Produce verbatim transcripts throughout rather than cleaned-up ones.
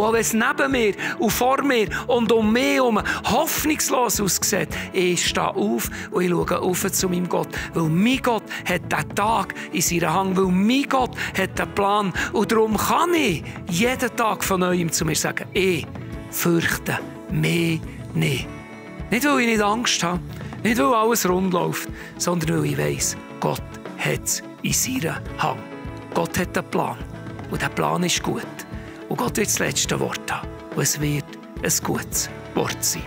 wo alles neben mir und vor mir und um mich herum hoffnungslos aussieht, ich stehe auf und ich schaue auf zu meinem Gott. Weil mein Gott hat den Tag in seiner Hand, weil mein Gott hat den Plan. Und darum kann ich jeden Tag von Neuem zu mir sagen, ich fürchte mich nicht. Nicht, weil ich nicht Angst habe, nicht, weil alles rund läuft, sondern weil ich weiss, Gott hat es in seiner Hand. Gott hat einen Plan und der Plan ist gut. Und Gott wird das letzte Wort haben und es wird ein gutes Wort sein.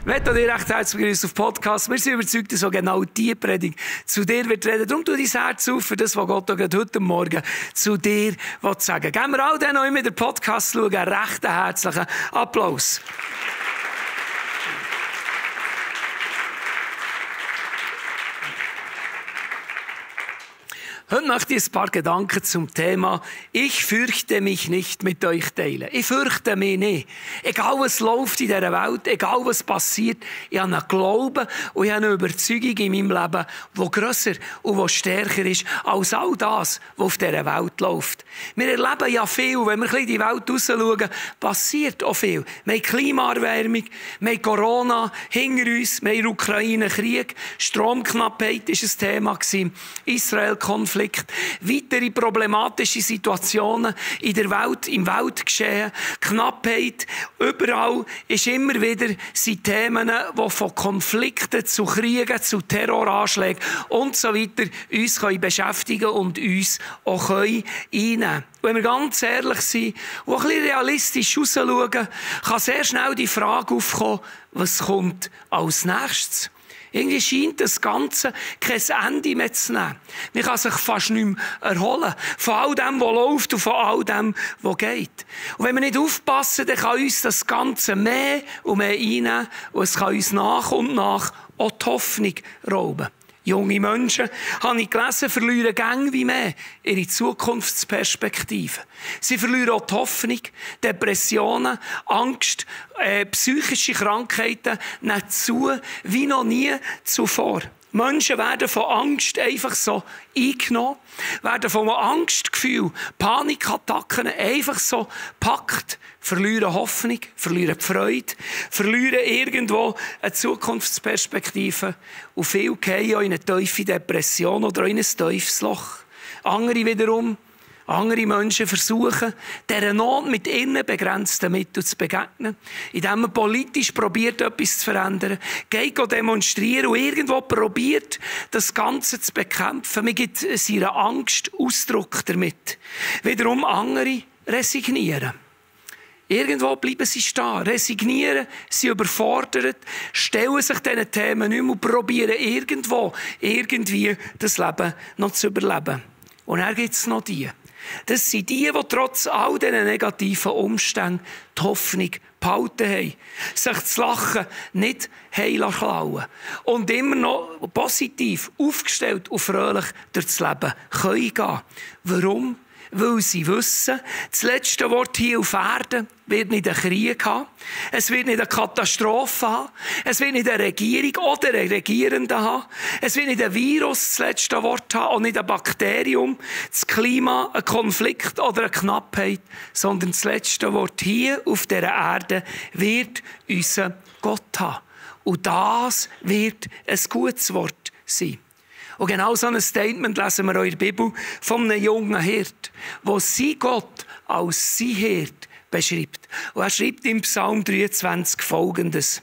Ich möchte dir recht herzlich begrüßen auf Podcast. Wir sind überzeugt, dass auch genau diese Predigt zu dir wird reden. Darum tu dein Herz auf für das, was Gott gerade heute Morgen zu dir sagen will. Geben wir all denen, die immer den Podcast schauen, einen recht herzlichen Applaus. Heute möchte ich ein paar Gedanken zum Thema «Ich fürchte mich nicht» mit euch teilen. Ich fürchte mich nicht. Egal was läuft in dieser Welt, egal was passiert, ich habe einen Glauben und ich habe eine Überzeugung in meinem Leben, die grösser und die stärker ist als all das, was auf dieser Welt läuft. Wir erleben ja viel. Wenn wir ein bisschen in die Welt rausschauen, passiert auch viel. Wir haben Klimaerwärmung, wir haben Corona hinter uns, wir haben in der Ukraine Krieg, Stromknappheit war ein Thema, Israel-Konflikt, weitere problematische Situationen in der Welt, im Weltgeschehen, Knappheit, überall ist immer wieder sind Themen, die von Konflikten zu Kriegen, zu Terroranschlägen und so weiter uns können beschäftigen und uns auch können einnehmen. Wenn wir ganz ehrlich sind und ein bisschen realistisch rausschauen, kann sehr schnell die Frage aufkommen, was kommt als nächstes? Irgendwie scheint das Ganze kein Ende mehr zu nehmen. Man kann sich fast nicht mehr erholen. Von all dem, was läuft und von all dem, was geht. Und wenn wir nicht aufpassen, dann kann uns das Ganze mehr und mehr einnehmen. Und es kann uns nach und nach auch die Hoffnung rauben. Junge Menschen, habe ich gelesen, verlieren gäng wie mehr ihre Zukunftsperspektive. Sie verlieren auch die Hoffnung, Depressionen, Angst, äh, psychische Krankheiten nehmen zu, wie noch nie zuvor. Menschen werden von Angst einfach so eingenommen, werden von Angstgefühl, Panikattacken einfach so gepackt, verlieren Hoffnung, verlieren die Freude, verlieren irgendwo eine Zukunftsperspektive und viele fallen auch in eine tiefe Depression oder in ein tiefes Loch. Andere wiederum, andere Menschen versuchen, dieser Not mit ihren begrenzten Mitteln zu begegnen, indem man politisch probiert, etwas zu verändern, geht demonstrieren und irgendwo probiert, das Ganze zu bekämpfen. Man gibt seiner Angst Ausdruck damit. Wiederum andere resignieren. Irgendwo bleiben sie stehen, resignieren, sie überfordert, stellen sich diesen Themen nicht mehr und probieren irgendwo, irgendwie das Leben noch zu überleben. Und dann gibt es noch die. Das sind die, die trotz all diesen negativen Umständen die Hoffnung behalten haben. Sich das Lachen nicht klauen und immer noch positiv, aufgestellt und fröhlich durch das Leben gehen können. Warum? Weil sie wissen, das letzte Wort hier auf Erden wird nicht ein Krieg haben, es wird nicht eine Katastrophe haben, es wird nicht eine Regierung oder eine Regierende haben, es wird nicht ein Virus das letzte Wort haben, auch nicht ein Bakterium, das Klima, ein Konflikt oder eine Knappheit, sondern das letzte Wort hier auf dieser Erde wird unser Gott haben. Und das wird ein gutes Wort sein. Und genau so ein Statement lesen wir in der Bibel von einem jungen Hirt, der sein Gott als sein Hirt beschreibt. Und er schreibt im Psalm dreiundzwanzig Folgendes.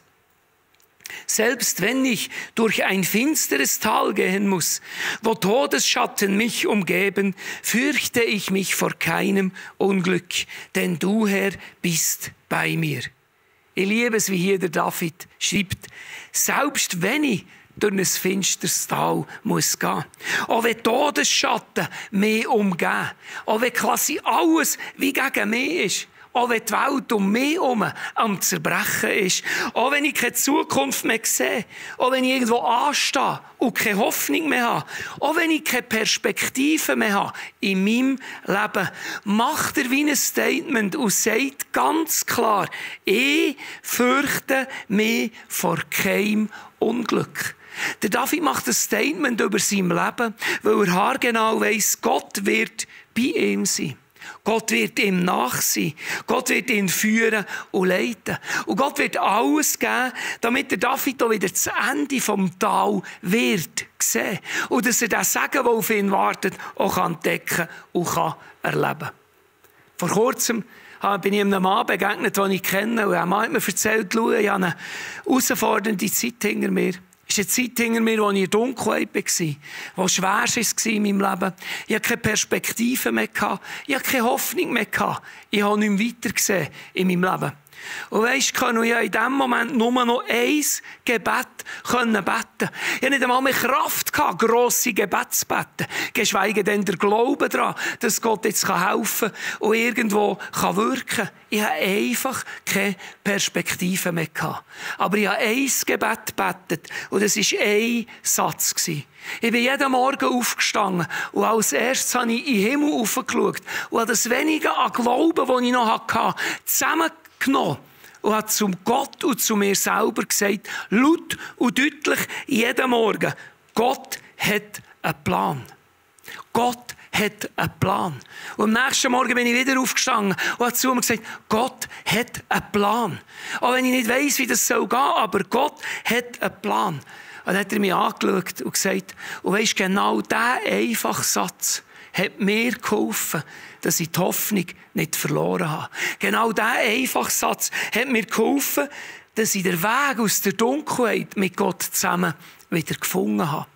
Selbst wenn ich durch ein finsteres Tal gehen muss, wo Todesschatten mich umgeben, fürchte ich mich vor keinem Unglück, denn du, Herr, bist bei mir. Ich liebe es, wie hier der David schreibt, selbst wenn ich durch ein finsteres Tal muss gehen. Auch wenn Todesschatten mich umgeben, auch wenn quasi alles wie gegen mich ist, auch wenn die Welt um mich herum am Zerbrechen ist, auch wenn ich keine Zukunft mehr sehe, auch wenn ich irgendwo anstehe und keine Hoffnung mehr habe, auch wenn ich keine Perspektive mehr habe in meinem Leben, macht er wie ein Statement und sagt ganz klar, ich fürchte mich vor keinem Unglück. Der David macht ein Statement über sein Leben, weil er haargenau weiss, Gott wird bei ihm sein. Gott wird ihm nach sein. Gott wird ihn führen und leiten. Und Gott wird alles geben, damit der David auch wieder das Ende vom Tal wird sehen. Und dass er den Segen, der auf ihn wartet, auch entdecken und erleben kann. Vor kurzem bin ich einem Mann begegnet, den ich kenne. Und der Mann hat mir erzählt, schau, ich habe eine herausfordernde Zeit hinter mir. Es ist eine Zeit hinter mir, als ich in Dunkelheit war, wo es schwer war in meinem Leben. Ich hatte keine Perspektive mehr, ich hatte keine Hoffnung mehr, ich habe nicht mehr weitergesehen in meinem Leben. Und weisst du, konnte ich in diesem Moment nur noch ein Gebet beten. Ich hatte nicht einmal mehr Kraft, grosse Gebete zu beten, geschweige denn der Glaube daran, dass Gott jetzt helfen kann und irgendwo wirken kann. Ich hatte einfach keine Perspektive mehr. Aber ich habe ein Gebet gebetet und es war ein Satz. Ich bin jeden Morgen aufgestanden und als erstes habe ich in den Himmel hochgeschaut und habe das Wenige an Glauben, das ich noch hatte, zusammengebracht und hat zu Gott und zu mir selber gesagt, laut und deutlich jeden Morgen, Gott hat einen Plan. Gott hat einen Plan. Und am nächsten Morgen bin ich wieder aufgestanden und hat zu mir gesagt, Gott hat einen Plan. Auch wenn ich nicht weiss, wie das gehen soll, aber Gott hat einen Plan. Und dann hat er mich angeschaut und gesagt, und weisst, genau dieser einfache Satz hat mir geholfen, dass ich die Hoffnung nicht verloren habe. Genau dieser einfache Satz hat mir geholfen, dass ich den Weg aus der Dunkelheit mit Gott zusammen wieder gefunden habe.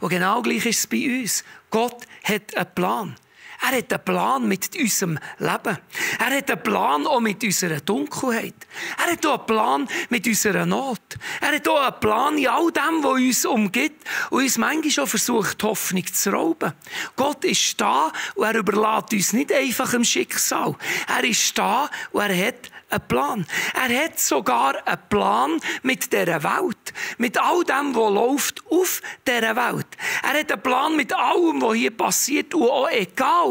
Und genau gleich ist es bei uns. Gott hat einen Plan. Er hat einen Plan mit unserem Leben. Er hat einen Plan auch mit unserer Dunkelheit. Er hat auch einen Plan mit unserer Not. Er hat auch einen Plan in all dem, was uns umgibt und uns manchmal schon versucht, Hoffnung zu rauben. Gott ist da und er überlässt uns nicht einfach im Schicksal. Er ist da und er hat einen Plan. Er hat sogar einen Plan mit dieser Welt. Mit all dem, was läuft auf dieser Welt. Er hat einen Plan mit allem, was hier passiert und auch egal,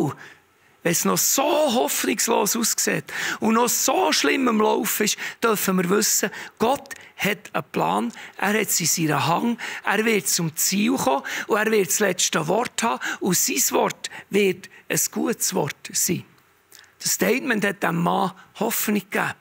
wenn es noch so hoffnungslos aussieht und noch so schlimm am Laufen ist, dürfen wir wissen, Gott hat einen Plan, er hat es in seinem Hang, er wird zum Ziel kommen und er wird das letzte Wort haben und sein Wort wird ein gutes Wort sein. Das Statement hat dem Mann Hoffnung gegeben.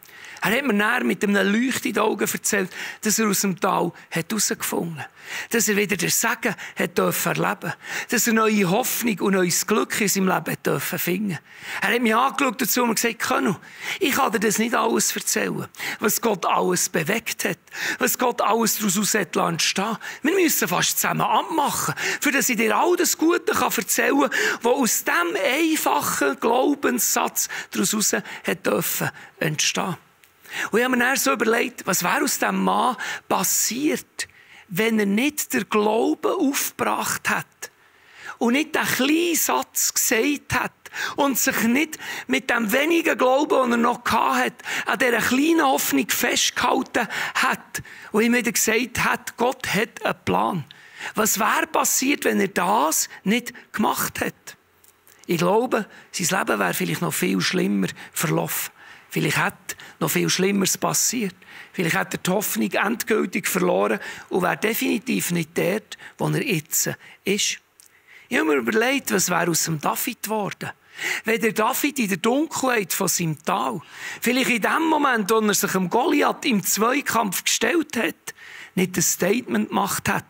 Er hat mir dann mit einem Leuchten in den Augen erzählt, dass er aus dem Tal herausgefunden hat. Dass er wieder den Segen erleben durfte. Dass er neue Hoffnung und neues Glück in seinem Leben durfte finden. Er hat mich angeschaut dazu und gesagt, Könu, ich kann dir das nicht alles erzählen, was Gott alles bewegt hat, was Gott alles daraus entstehen. Wir müssen fast zusammen abmachen, für dass ich dir all das Gute erzählen kann, was aus diesem einfachen Glaubenssatz daraus entstehen. Und ich habe mir dann so überlegt, was wäre aus diesem Mann passiert, wenn er nicht den Glauben aufgebracht hat und nicht den kleinen Satz gesagt hat und sich nicht mit dem wenigen Glauben, den er noch hatte, an dieser kleinen Hoffnung festgehalten hat und ihm wieder gesagt hat, Gott hat einen Plan. Was wäre passiert, wenn er das nicht gemacht hätte? Ich glaube, sein Leben wäre vielleicht noch viel schlimmer verlaufen. Vielleicht hätte noch viel Schlimmeres passiert. Vielleicht hat er die Hoffnung endgültig verloren und wäre definitiv nicht dort, wo er jetzt ist. Ich habe mir überlegt, was wäre aus dem David geworden, wenn der David in der Dunkelheit von seinem Tal, vielleicht in dem Moment, wo er sich dem Goliath im Zweikampf gestellt hat, nicht ein Statement gemacht hat.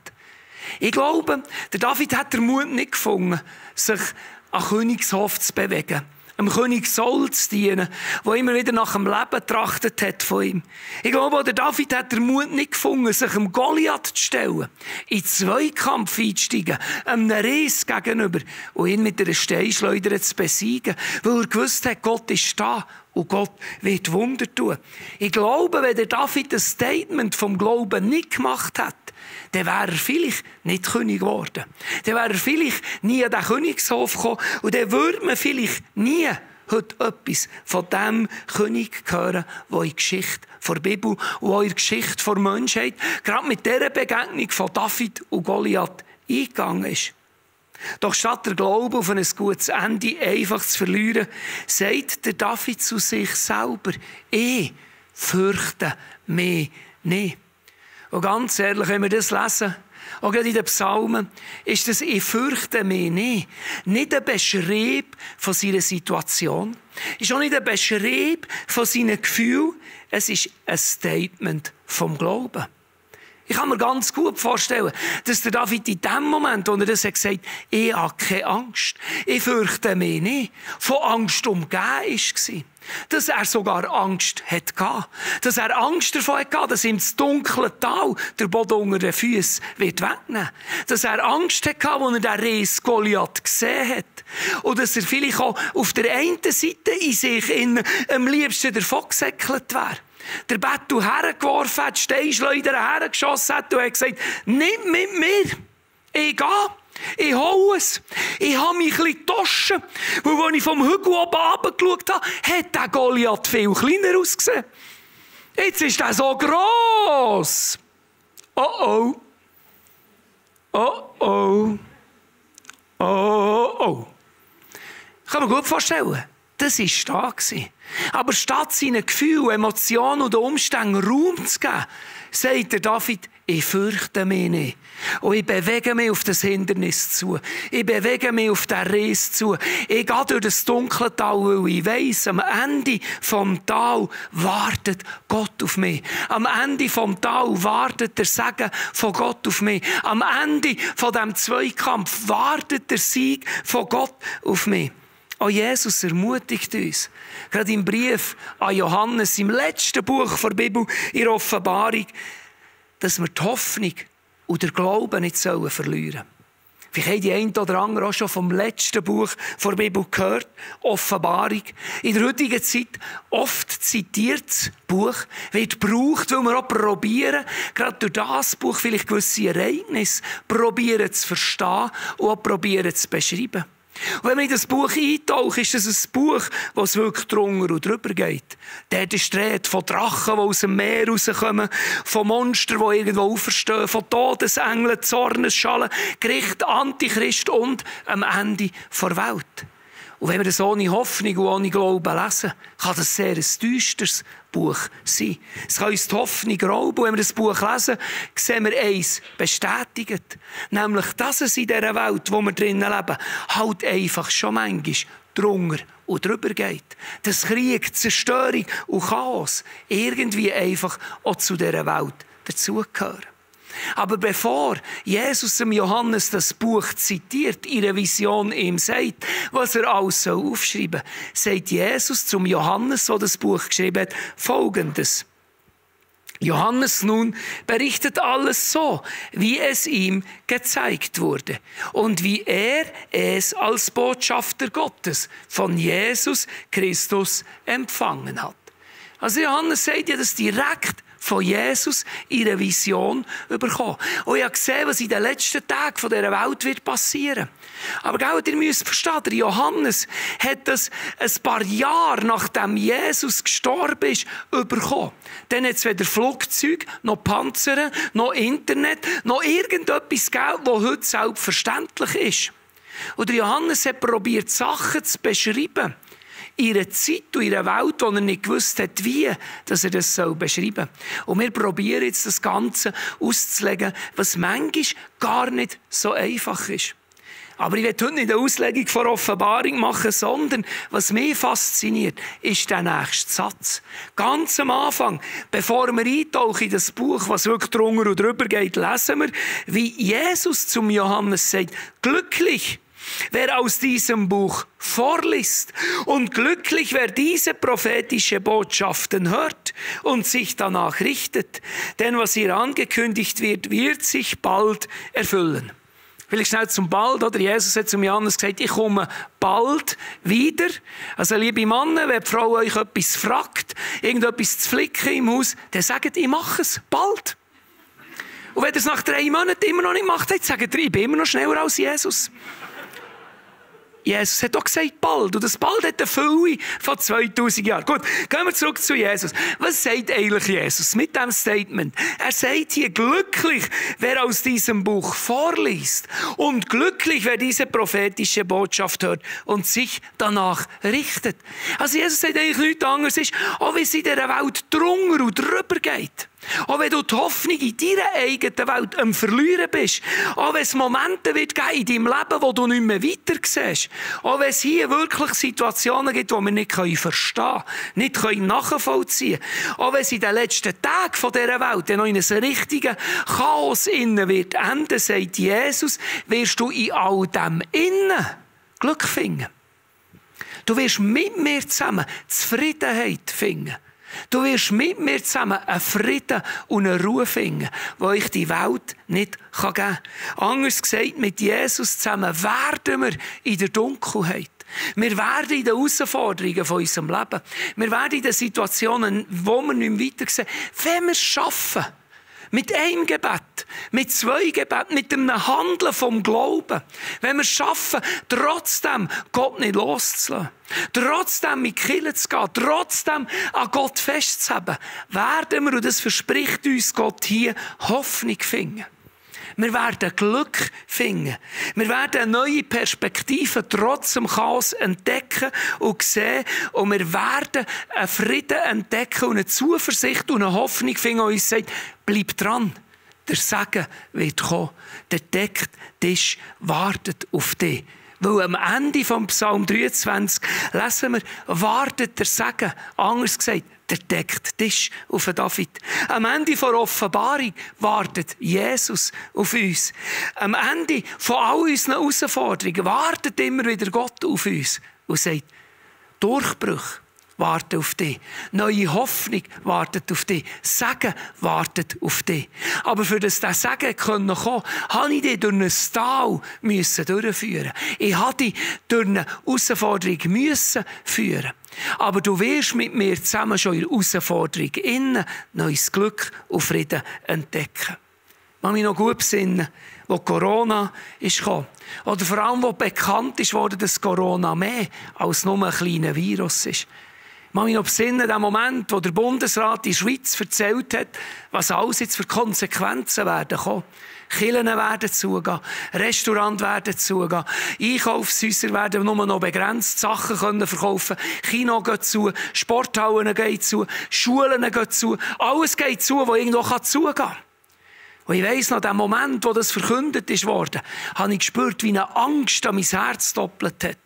Ich glaube, der David hat den Mut nicht gefunden, sich an Königshof zu bewegen, dem König Saul zu dienen, der immer wieder nach dem Leben trachtet hat von ihm. Ich glaube, der David hat den Mut nicht gefunden, sich dem Goliath zu stellen, in Zweikampf einzusteigen, einem Riesen gegenüber und ihn mit einer Steinschleuder zu besiegen, weil er gewusst hat, Gott ist da und Gott wird Wunder tun. Ich glaube, wenn der David ein Statement vom Glauben nicht gemacht hat, dann wäre er vielleicht nicht König geworden. Dann wäre er vielleicht nie an den Königshof gekommen und dann würde man vielleicht nie heute etwas von dem König hören, der in der Geschichte der Bibel und auch in der Geschichte der Menschheit gerade mit dieser Begegnung von David und Goliath eingegangen ist. Doch statt der Glaube auf ein gutes Ende einfach zu verlieren, sagt der David zu sich selber, ich fürchte mich nicht. Und ganz ehrlich, wenn wir das lesen, Auch gerade in den Psalmen ist das «Ich fürchte mich nicht» nicht ein Beschrieb von seiner Situation, ist auch nicht ein Beschrieb von seinen Gefühlen, es ist ein Statement vom Glauben. Ich kann mir ganz gut vorstellen, dass der David in dem Moment, wo er das gesagt hat, «Ich habe keine Angst, ich fürchte mich nicht», von Angst umgeben war. Dass er sogar Angst hatte. Dass er Angst davon hatte, dass ihm das dunkle Tal der Boden unter den Füßen wegnehmen wird. Dass er Angst hatte, als er den Riesen Goliath gesehen hat. Und dass er vielleicht auch auf der einen Seite in sich in, am liebsten davon gesäckelt wäre. Der Bettel hergeworfen hat, Steinschleuder hergeschossen hat und hat gesagt, «Nimm mit mir, ich gehe. Ich hole es. Ich habe mich ein bisschen getauscht. Weil, als ich vom Hügel oben runtergeschaut habe, hat der Goliath viel kleiner ausgesehen. Jetzt ist er so gross. Oh oh. Oh oh. Oh oh. Ich kann mir gut vorstellen, das war da. Aber statt seinen Gefühlen, Emotionen und Umständen Raum zu geben, sagt der David, «Ich fürchte mich nicht. Und ich bewege mich auf das Hindernis zu. Ich bewege mich auf den Riss zu. Ich gehe durch das dunkle Tal, weil ich weiss, am Ende vom Tal wartet Gott auf mich. Am Ende vom Tal wartet der Segen von Gott auf mich. Am Ende von diesem Zweikampf wartet der Sieg von Gott auf mich.» Auch Jesus ermutigt uns. Gerade im Brief an Johannes, im letzten Buch der Bibel, in der Offenbarung, dass wir die Hoffnung und den Glauben nicht verlieren sollen. Vielleicht haben die einen oder anderen auch schon vom letzten Buch der Bibel gehört, Offenbarung. In der heutigen Zeit, oft zitiertes Buch, wird gebraucht, weil wir auch probieren, gerade durch das Buch vielleicht gewisse Ereignisse, probieren zu verstehen und auch probieren zu beschreiben. Und wenn man in das Buch eintaucht, ist es ein Buch, das wirklich drunter und drüber geht. Dort ist die Rede von Drachen, die aus dem Meer rauskommen, von Monstern, die irgendwo auferstehen, von Todesengeln, Zornesschalen, Gericht, Antichrist und am Ende der Welt. Und wenn wir das ohne Hoffnung und ohne Glauben lesen, kann das sehr ein düsteres Buch sein. Es kann uns die Hoffnung rauben. Und wenn wir das Buch lesen, sehen wir eins bestätigt. Nämlich, dass es in dieser Welt, in der wir drinnen leben, halt einfach schon manchmal drunter und drüber geht. Dass Krieg, Zerstörung und Chaos irgendwie einfach auch zu dieser Welt dazugehören. Aber bevor Jesus dem Johannes das Buch zitiert, ihre Vision ihm sagt, was er alles aufschreiben soll, sagt Jesus zum Johannes, der das Buch geschrieben hat, Folgendes. Johannes nun berichtet alles so, wie es ihm gezeigt wurde und wie er es als Botschafter Gottes von Jesus Christus empfangen hat. Also Johannes sagt ja das direkt von Jesus ihre Vision bekommen. Und ich habe gesehen, was in den letzten Tagen dieser Welt wird passieren. Aber gell, ihr müsst verstehen, der Johannes hat das ein paar Jahre nachdem Jesus gestorben ist, bekommen. Dann hat es weder Flugzeuge, noch Panzer, noch Internet, noch irgendetwas gegeben, das heute selbstverständlich ist. Und der Johannes hat probiert, Sachen zu beschreiben, ihre Zeit und ihre Welt, wo er nicht gewusst hat, wie, dass er das beschreiben soll. Und wir probieren jetzt das Ganze auszulegen, was manchmal gar nicht so einfach ist. Aber ich will heute nicht eine Auslegung von Offenbarung machen, sondern was mich fasziniert, ist der nächste Satz. Ganz am Anfang, bevor wir eintauchen in das Buch, was wirklich drunter und drüber geht, lesen wir, wie Jesus zum Johannes sagt, glücklich, wer aus diesem Buch vorliest und glücklich, wer diese prophetische Botschaften hört und sich danach richtet. Denn was hier angekündigt wird, wird sich bald erfüllen. Will ich schnell zum Bald, oder? Jesus hat zum Johannes gesagt, ich komme bald wieder. Also, liebe Männer, wenn die Frau euch etwas fragt, irgendetwas zu flicken im Haus, dann sagt, ich mache es bald. Und wenn ihr es nach drei Monaten immer noch nicht macht, dann sagt ihr, ich bin immer noch schneller als Jesus. Jesus hat auch gesagt, bald. Und das bald hat eine Fülle von zweitausend Jahren. Gut, gehen wir zurück zu Jesus. Was sagt eigentlich Jesus mit diesem Statement? Er sagt hier, glücklich, wer aus diesem Buch vorliest und glücklich, wer diese prophetische Botschaft hört und sich danach richtet. Also Jesus sagt eigentlich nichts anderes, auch wie es in dieser Welt drunter und drüber geht. Auch wenn du die Hoffnung in deiner eigenen Welt am Verlieren bist. Auch wenn es Momente wird geben in deinem Leben, wo du nicht mehr weiter siehst. Auch wenn es hier wirklich Situationen gibt, die wir nicht verstehen können, nicht nachvollziehen können. Auch wenn es in den letzten Tagen dieser Welt noch in einem richtigen Chaos innen wird enden, sagt Jesus, wirst du in all dem innen Glück finden. Du wirst mit mir zusammen Zufriedenheit finden. Du wirst mit mir zusammen einen Frieden und eine Ruhe finden, die ich die Welt nicht geben kann. Anders gesagt, mit Jesus zusammen werden wir in der Dunkelheit. Wir werden in den Herausforderungen von unserem Leben. Wir werden in den Situationen, wo wir nicht mehr weitersehen, wenn wir es schaffen. Mit einem Gebet, mit zwei Gebeten, mit dem Handeln vom Glauben. Wenn wir es schaffen, trotzdem Gott nicht loszulassen, trotzdem mit Kirche zu gehen, trotzdem an Gott festzuhalten, werden wir, und das verspricht uns Gott hier, Hoffnung finden. Wir werden Glück finden. Wir werden neue Perspektiven trotz dem Chaos entdecken und sehen. Und wir werden einen Frieden entdecken und eine Zuversicht und eine Hoffnung finden, die uns sagt, bleib dran, der Segen wird kommen. Der Decktisch wartet auf dich. Weil am Ende von Psalm dreiundzwanzig lesen wir, wartet der Segen, anders gesagt, der Decktisch auf David. Am Ende von Offenbarung wartet Jesus auf uns. Am Ende von all unseren Herausforderungen wartet immer wieder Gott auf uns und sagt, Durchbruch wartet auf dich. Neue Hoffnung wartet auf dich. Segen wartet auf dich. Aber für das dieser Segen kommen konnte, musste ich dich durch ein Tal durchführen. Ich musste dich durch eine Herausforderung führen. Aber du wirst mit mir zusammen schon in der Herausforderung innen neues Glück und Frieden entdecken. Ich kann mich noch gut besinnen, als Corona kam. Oder vor allem, als bekannt wurde, dass Corona mehr als nur ein kleiner Virus ist. Ich kann mich noch besinnen, den Moment, wo der Bundesrat in der Schweiz erzählt hat, was alles jetzt für Konsequenzen werden kommen. Kirchen werden zugehen, Restaurants werden zugehen, Einkaufshäuser werden nur noch begrenzt Sachen können verkaufen, Kino geht zu, Sporthallen gehen zu, Schulen gehen zu, alles geht zu, was irgendwo zugehen kann. Und ich weiss noch, den Moment, wo das verkündet wurde, habe ich gespürt, wie eine Angst an mein Herz doppelt hat.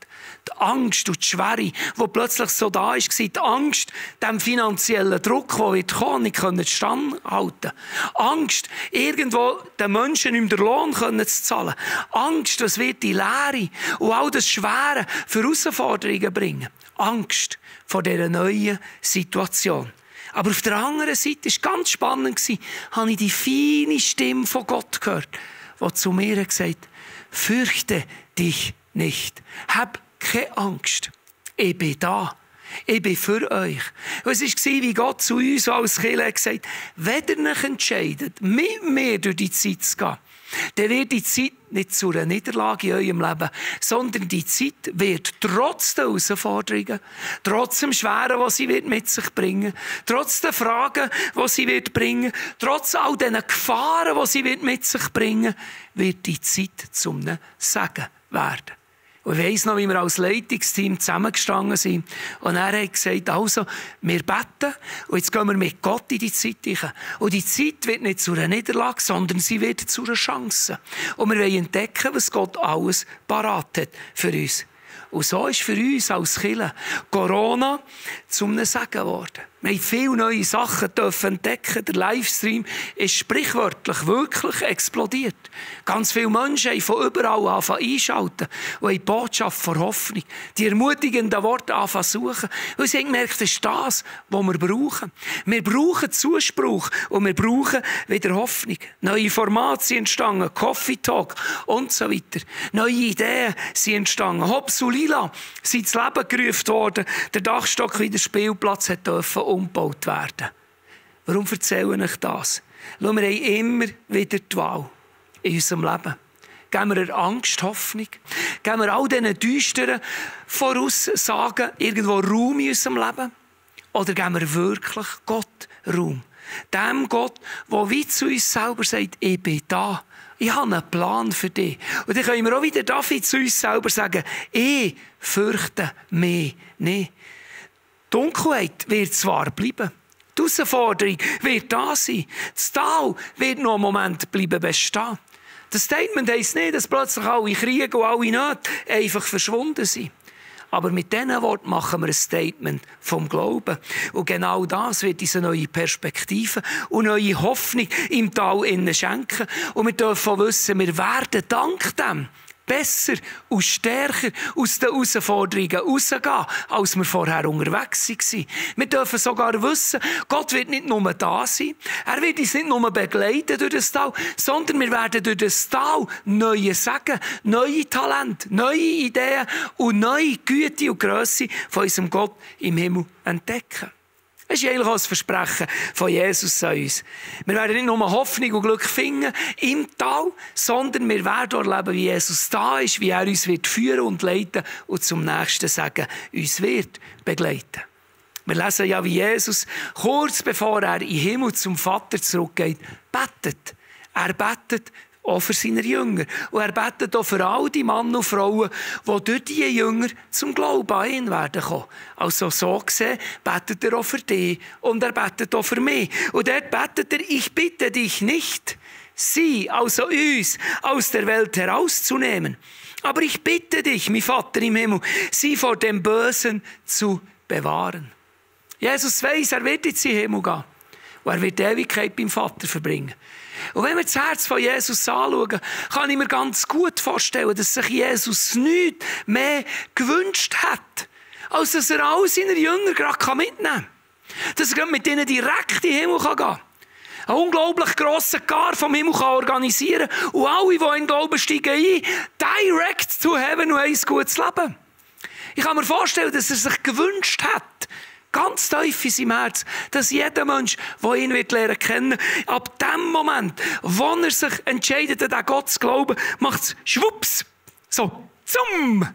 Die Angst und die Schwere, die plötzlich so da war. Die Angst, dem finanziellen Druck, der wird kommen, nicht standhalten. Angst, irgendwo den Menschen nicht mehr den Lohn zu zahlen. Angst, was wird die Leere und all das Schwere für Herausforderungen bringen. Angst vor dieser neuen Situation. Aber auf der anderen Seite, es war ganz spannend, habe ich die feine Stimme von Gott gehört, die zu mir gesagt hat, fürchte dich nicht. Hab keine Angst. Ich bin da. Ich bin für euch. Und es war, wie Gott zu uns als Kirche gesagt hat, wenn ihr euch entscheidet, mit mir durch die Zeit zu gehen, dann wird die Zeit nicht zu einer Niederlage in eurem Leben, sondern die Zeit wird trotz der Herausforderungen, trotz dem Schweren, was sie mit sich bringen wird, trotz der Fragen, die sie bringen wird, trotz all den Gefahren, die sie mit sich bringen wird, wird die Zeit zum Segen werden. Und ich weiss noch, wie wir als Leitungsteam zusammengestanden sind. Und er hat gesagt, also, wir beten und jetzt gehen wir mit Gott in die Zeit hinein. Und die Zeit wird nicht zu einer Niederlage, sondern sie wird zu einer Chance. Und wir wollen entdecken, was Gott alles parat hat für uns. Und so ist für uns als Kirche Corona zu einem Segen geworden. Wir haben viele neue Sachen entdecken. Der Livestream ist sprichwörtlich wirklich explodiert. Ganz viele Menschen haben von überall angefangen einschalten und haben die Botschaft von Hoffnung, die ermutigenden Worte angefangen zu suchen. Und sie haben gemerkt, das ist das, was wir brauchen. Wir brauchen Zuspruch und wir brauchen wieder Hoffnung. Neue Formate sind entstanden, Coffee Talk und so weiter. Neue Ideen sind entstanden. Hops und Lila sind ins Leben gerufen worden. Der Dachstock wie der Spielplatz hat dürfen umgebaut werden. Warum erzähle ich das? Schau, wir haben immer wieder die Wahl in unserem Leben. Geben wir der Angst Hoffnung? Geben wir all diesen düsteren Voraussagen irgendwo Raum in unserem Leben? Oder geben wir wirklich Gott Raum? Dem Gott, der wie zu uns selber sagt, ich bin da. Ich habe einen Plan für dich. Und dann können wir auch wieder David zu uns selber sagen, ich fürchte mich nicht. Dunkelheit wird zwar bleiben, Die Herausforderung wird da sein. Das Tal wird noch einen Moment bleiben bestehen. Das Statement heisst nicht, dass plötzlich alle Kriege und alle Nöte einfach verschwunden sind. Aber mit diesen Worten machen wir ein Statement vom Glauben. Und genau das wird diese neue Perspektive und neue Hoffnung im Tal innen schenken. Und wir dürfen auch wissen, wir werden dank dem besser und stärker aus den Herausforderungen rausgehen, als wir vorher unterwegs waren. Wir dürfen sogar wissen, Gott wird nicht nur da sein, er wird uns nicht nur begleiten durch das Tal, sondern wir werden durch das Tal neue Segen, neue Talente, neue Ideen und neue Güte und Grösse von unserem Gott im Himmel entdecken. Das ist eigentlich auch das Versprechen von Jesus an uns. Wir werden nicht nur Hoffnung und Glück finden im Tal, sondern wir werden erleben, wie Jesus da ist, wie er uns wird führen und leiten und zum nächsten Segen uns wird begleiten. Wir lesen ja, wie Jesus kurz bevor er in den Himmel zum Vater zurückgeht, betet. Er betet auch für seine Jünger. Und er betet auch für all die Männer und Frauen, die durch diese Jünger zum Glauben an ihn werden kommen. Also so gesehen betet er auch für dich und er betet auch für mich. Und dort betet er, ich bitte dich nicht, sie, also uns, aus der Welt herauszunehmen. Aber ich bitte dich, mein Vater im Himmel, sie vor dem Bösen zu bewahren. Jesus weiss, er wird jetzt in den Himmel gehen. Und er wird die Ewigkeit beim Vater verbringen. Und wenn wir das Herz von Jesus anschauen, kann ich mir ganz gut vorstellen, dass sich Jesus nichts mehr gewünscht hat, als dass er all seine Jünger gerade mitnehmen kann. Dass er mit ihnen direkt in den Himmel gehen kann. Einen unglaublich grossen Gar vom Himmel kann organisieren kann. Und alle, die in den Glauben steigen, ein, direct to heaven und ein gutes Leben. Ich kann mir vorstellen, dass er sich gewünscht hat, ganz tief in seinem Herz, dass jeder Mensch, der ihn wird lernen kennen, ab dem Moment, wo er sich entscheidet, an Gott zu glauben, macht es schwupps, so, zum.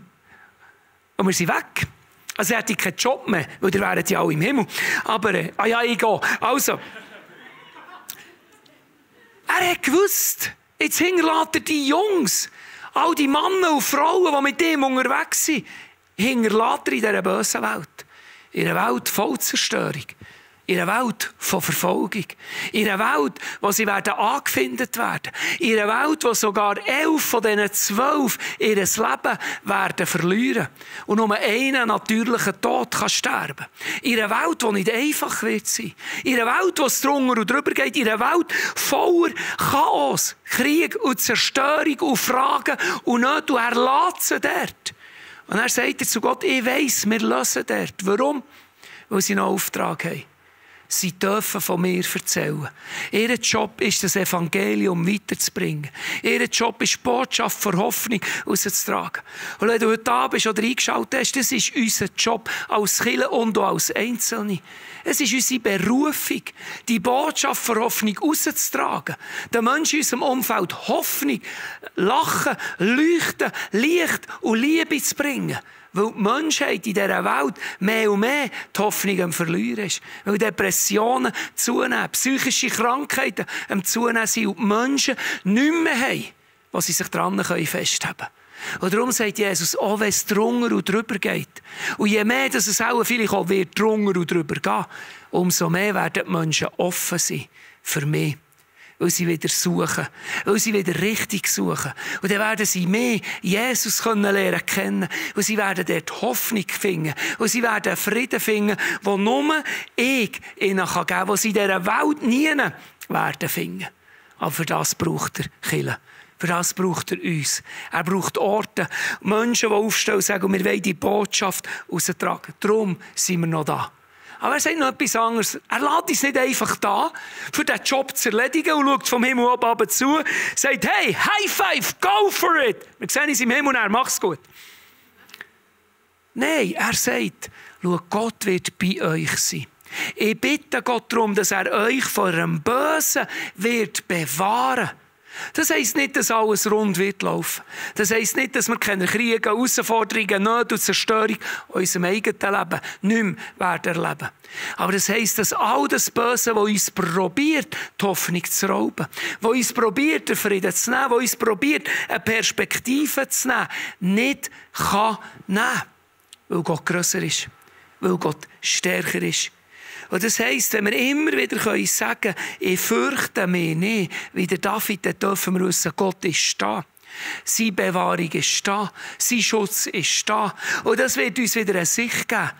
Und wir sind weg. Also er hätte keinen Job mehr, weil ihr wäret ja alle im Himmel. Aber, äh, ah ja, ich gehe. Also. Er hat gewusst, jetzt hinterlässt er die Jungs, all die Männer und Frauen, die mit ihm unterwegs sind, hinterlässt er in dieser bösen Welt. In einer Welt voll Zerstörung, in einer Welt von Verfolgung, in einer Welt, wo sie werden angefindet werden, in einer Welt, wo sogar elf von diesen zwölf ihr Leben werden verlieren und nur einen natürlichen Tod kann sterben. In einer Welt, die nicht einfach wird sein, in einer Welt, wo es drunter und drüber geht, in einer Welt voller Chaos, Krieg und Zerstörung und Fragen und Nöte und Erlassen dort. Und er sagt er zu Gott, ich weiss, wir lösen dort. Warum? Weil sie einen Auftrag haben. Sie dürfen von mir erzählen. Ihr Job ist, das Evangelium weiterzubringen. Ihr Job ist, die Botschaft von Hoffnung rauszutragen. Und wenn du heute Abend schon reingeschaut hast, das ist unser Job als Kirche und auch als Einzelne. Es ist unsere Berufung, die Botschaft von Hoffnung rauszutragen. Den Menschen in unserem Umfeld Hoffnung, Lachen, Leuchten, Licht und Liebe zu bringen. Weil die Menschheit in dieser Welt mehr und mehr die Hoffnung am Verlieren ist. Weil Depressionen zunehmen, psychische Krankheiten am Zunehmen sind und die Menschen nicht mehr haben, was sie sich daran festhalten können. Und darum sagt Jesus, auch wenn es drunter und drüber geht, und je mehr dass es auch vielleicht auch wird, drunter und drüber gehen, umso mehr werden die Menschen offen sein für mich. Weil sie wieder suchen, weil sie wieder richtig suchen. Und dann werden sie mehr Jesus lernen kennen. Und sie werden dort Hoffnung finden. Und sie werden Frieden finden, den nur ich ihnen geben kann, den sie in dieser Welt nie werden finden. Aber für das braucht er Kirche. Für das braucht er uns. Er braucht Orte, Menschen, die aufstehen und sagen, wir wollen die Botschaft raustragen. Darum sind wir noch da. Aber er sagt noch etwas anderes. Er lässt uns nicht einfach da, für diesen Job zu erledigen und schaut vom Himmel ab ab zu und sagt, hey, High Five, go for it. Wir sehen uns im Himmel und er macht's gut. Nein, er sagt, schau, Gott wird bei euch sein. Ich bitte Gott darum, dass er euch vor dem Bösen wird bewahren. Das heisst nicht, dass alles rund wird laufen. Das heisst nicht, dass wir keine Kriege, Herausforderungen, Nöte und Zerstörung in unserem eigenen Leben nicht mehr erleben werden. Aber das heisst, dass all das Böse, das uns probiert, die Hoffnung zu rauben, das uns probiert, den Frieden zu nehmen, das uns probiert, eine Perspektive zu nehmen, nicht kann nehmen. Weil Gott grösser ist. Weil Gott stärker ist. Und das heisst, wenn wir immer wieder können sagen, ich fürchte mich nicht, wie der David, dann dürfen wir wissen, Gott ist da. Seine Bewahrung ist da. Sein Schutz ist da. Und das wird uns wieder eine Sicht geben.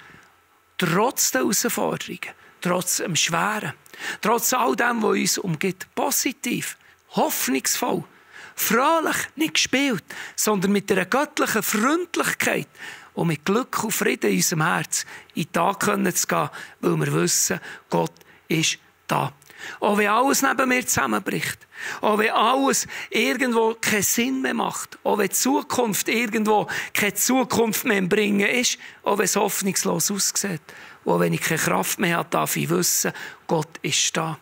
Trotz der Herausforderungen, trotz dem Schweren, trotz all dem, was uns umgibt, positiv, hoffnungsvoll, fröhlich, nicht gespielt, sondern mit einer göttlichen Freundlichkeit und mit Glück und Frieden in unserem Herz in den Tag zu gehen, weil wir wissen, Gott ist da. Auch wenn alles neben mir zusammenbricht, auch wenn alles irgendwo keinen Sinn mehr macht, auch wenn die Zukunft irgendwo keine Zukunft mehr im Bringen ist, auch wenn es hoffnungslos aussieht, auch wenn ich keine Kraft mehr habe, darf ich wissen, Gott ist da.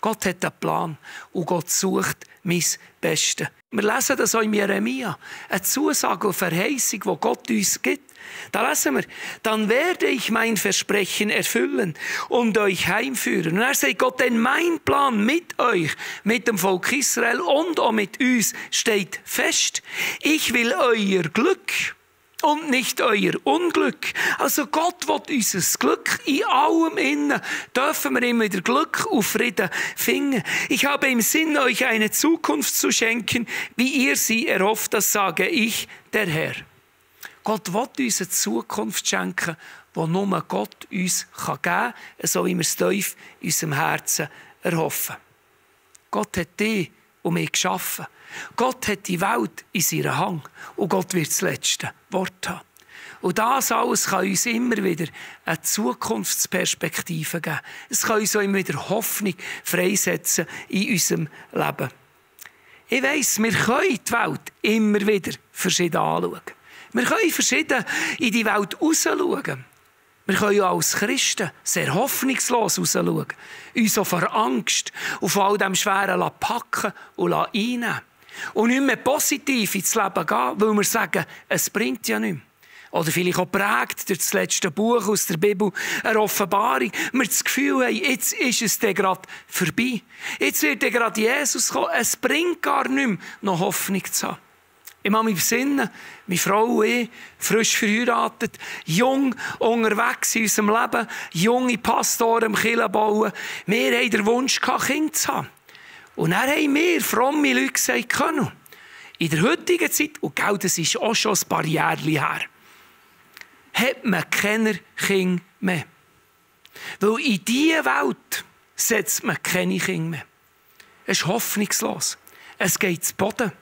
Gott hat einen Plan und Gott sucht mein Bestes. Wir lesen das auch in Jeremia, eine Zusage und Verheißung, die Gott uns gibt. Da lesen wir, dann werde ich mein Versprechen erfüllen und euch heimführen. Und er sagt Gott, denn mein Plan mit euch, mit dem Volk Israel und auch mit uns steht fest. Ich will euer Glück und nicht euer Unglück. Also Gott will unser Glück. In allem innen dürfen wir immer wieder Glück und Frieden finden. Ich habe im Sinn, euch eine Zukunft zu schenken, wie ihr sie erhofft, das sage ich, der Herr. Gott will uns eine Zukunft schenken, die nur Gott uns geben kann, so wie wir es tief in unserem Herzen erhoffen. Gott hat dich und mich geschaffen. Gott hat die Welt in seiner Hand und Gott wird das letzte Wort haben. Und das alles kann uns immer wieder eine Zukunftsperspektive geben. Es kann uns auch immer wieder Hoffnung freisetzen in unserem Leben. Ich weiss, wir können die Welt immer wieder verschieden anschauen. Wir können verschieden in die Welt rausschauen. Wir können ja als Christen sehr hoffnungslos rausschauen, uns auch vor Angst und vor all dem Schweren packen und einnehmen. Und nicht mehr positiv ins Leben gehen, weil wir sagen, es bringt ja nichts. Oder vielleicht auch prägt durch das letzte Buch aus der Bibel, eine Offenbarung, wir das Gefühl haben, jetzt ist es dann gerade vorbei. Jetzt wird dann gerade Jesus kommen. Es bringt gar nicht mehr, noch Hoffnung zu haben. Ich kann mich besinnen, meine Frau und ich, frisch verheiratet, jung unterwegs in unserem Leben, junge Pastoren im Kirchenbau. Wir hatten den Wunsch, Kinder zu haben. Und dann haben wir, fromme Leute, gesagt, können. In der heutigen Zeit, und gell, das ist auch schon ein paar Jahre her, hat man keine Kinder mehr. Weil in dieser Welt setzt man keine Kinder mehr. Es ist hoffnungslos. Es geht zu Boden.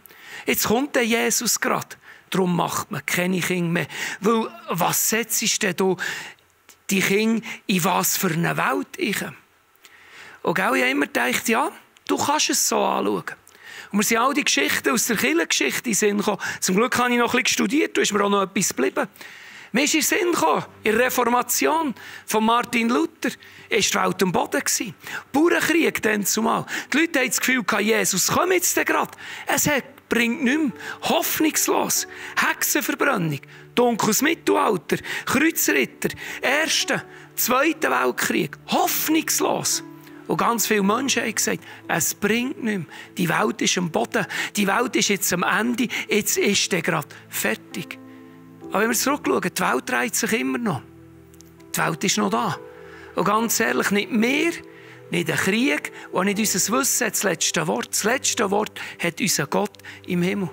Jetzt kommt der Jesus gerade. Darum macht man keine Kinder mehr. Weil, was setzt denn du die Kinder in was für eine Welt ich? Und auch ich habe immer gedacht, ja, du kannst es so anschauen. Und wir sind all die Geschichten aus der Kirchengeschichte in den Sinn gekommen. Zum Glück habe ich noch ein bisschen studiert, da ist mir auch noch etwas geblieben. Mir ist in den Sinn gekommen, in der Reformation von Martin Luther war die Welt am Boden. Bauernkrieg dann zumal. Die Leute hatten das Gefühl, Jesus kommt jetzt gerade. Es hat bringt nichts mehr. Hoffnungslos. Hexenverbrennung, dunkles Mittelalter, Kreuzritter, Ersten, Zweiten Weltkrieg. Hoffnungslos. Und ganz viele Menschen haben gesagt, es bringt nichts mehr. Die Welt ist am Boden. Die Welt ist jetzt am Ende. Jetzt ist der gerade fertig. Aber wenn wir zurückschauen, die Welt dreht sich immer noch. Die Welt ist noch da. Und ganz ehrlich, nicht mehr. Nicht der Krieg, und nicht unser Wissen hat das letzte Wort. Das letzte Wort hat unser Gott im Himmel.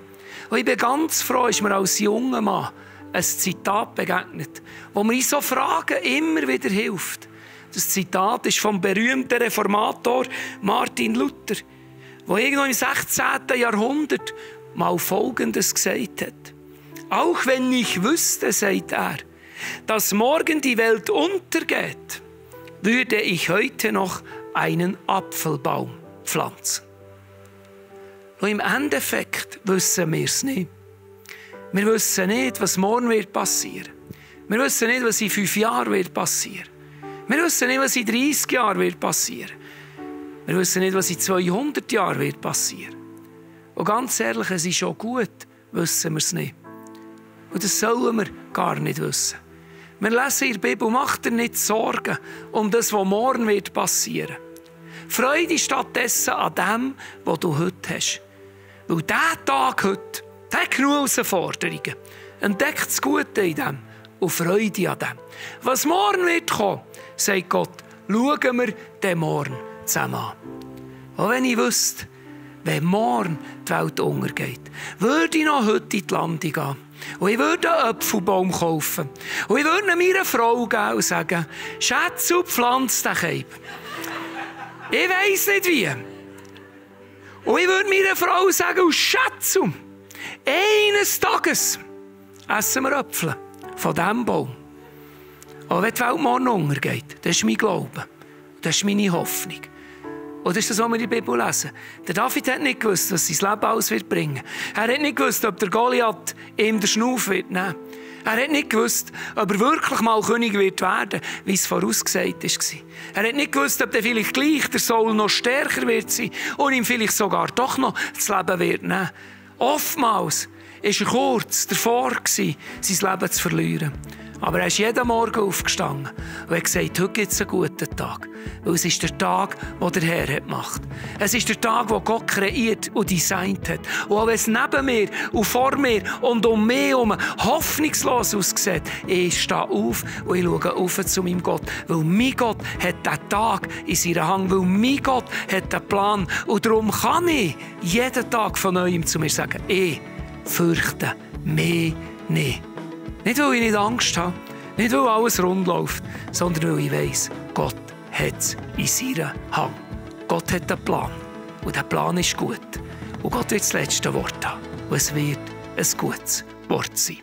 Und ich bin ganz froh, dass mir als junger Mann ein Zitat begegnet, das mir in so Fragen immer wieder hilft. Das Zitat ist vom berühmten Reformator Martin Luther, der irgendwo im sechzehnten Jahrhundert mal Folgendes gesagt hat. Auch wenn ich wüsste, sagt er, dass morgen die Welt untergeht, würde ich heute noch einen Apfelbaum pflanzen. Und im Endeffekt wissen wir es nicht. Wir wissen nicht, was morgen wird passieren. Wir wissen nicht, was in fünf Jahren wird passieren. Wir wissen nicht, was in dreißig Jahren wird passieren. Wir wissen nicht, was in zweihundert Jahren wird passieren. Und ganz ehrlich, es ist schon gut, wissen wir es nicht. Und das sollen wir gar nicht wissen. Wir lesen in der Bibel, macht dir nicht Sorgen um das, was morgen wird passieren. Freu dich stattdessen an dem, was du heute hast. Weil dieser Tag heute, der hat genug Herausforderungen. Entdeckt das Gute in dem und freu dich an dem. Was morgen wird kommen, sagt Gott, schauen wir den Morgen zusammen an. Auch wenn ich wüsste, wenn morgen die Welt untergeht, würde ich noch heute in die Landung gehen. Und ich würde einen Apfelbaum kaufen. Und ich würde meiner Frau geben und sagen, Schätze, und pflanze den Keib. Ich weiss nicht wie. Und ich würde meiner Frau sagen, Schätze, eines Tages essen wir Äpfel von diesem Baum. Auch wenn die Welt morgen untergeht, das ist mein Glaube. Das ist meine Hoffnung. Oder ist das, was wir in der Bibel lesen? Der David hat nicht gewusst, was sein Leben alles wird bringen. Er hat nicht gewusst, ob der Goliath ihm den Schnauf wird nehmen. Er hat nicht gewusst, ob er wirklich mal König wird werden, wie es vorausgesagt war. Er hat nicht gewusst, ob der vielleicht gleich der Saul noch stärker wird sein und ihm vielleicht sogar doch noch das Leben wird nehmen. Oftmals war er kurz davor, sein Leben zu verlieren. Aber er ist jeden Morgen aufgestanden und hat gesagt, heute gibt es einen guten Tag. Weil es ist der Tag, den der Herr gemacht hat. Es ist der Tag, den Gott kreiert und designt hat. Und auch wenn es neben mir und vor mir und um mich herum hoffnungslos aussieht, ich stehe auf und ich schaue auf zu meinem Gott. Weil mein Gott hat diesen Tag in seiner Hand, weil mein Gott hat den Plan. Und darum kann ich jeden Tag von Neuem zu mir sagen, ich fürchte mich nicht. Nicht, weil ich nicht Angst habe, nicht, weil alles rund läuft, sondern weil ich weiss, Gott hat es in seiner Hand. Gott hat einen Plan. Und der Plan ist gut. Und Gott wird das letzte Wort haben. Und es wird ein gutes Wort sein.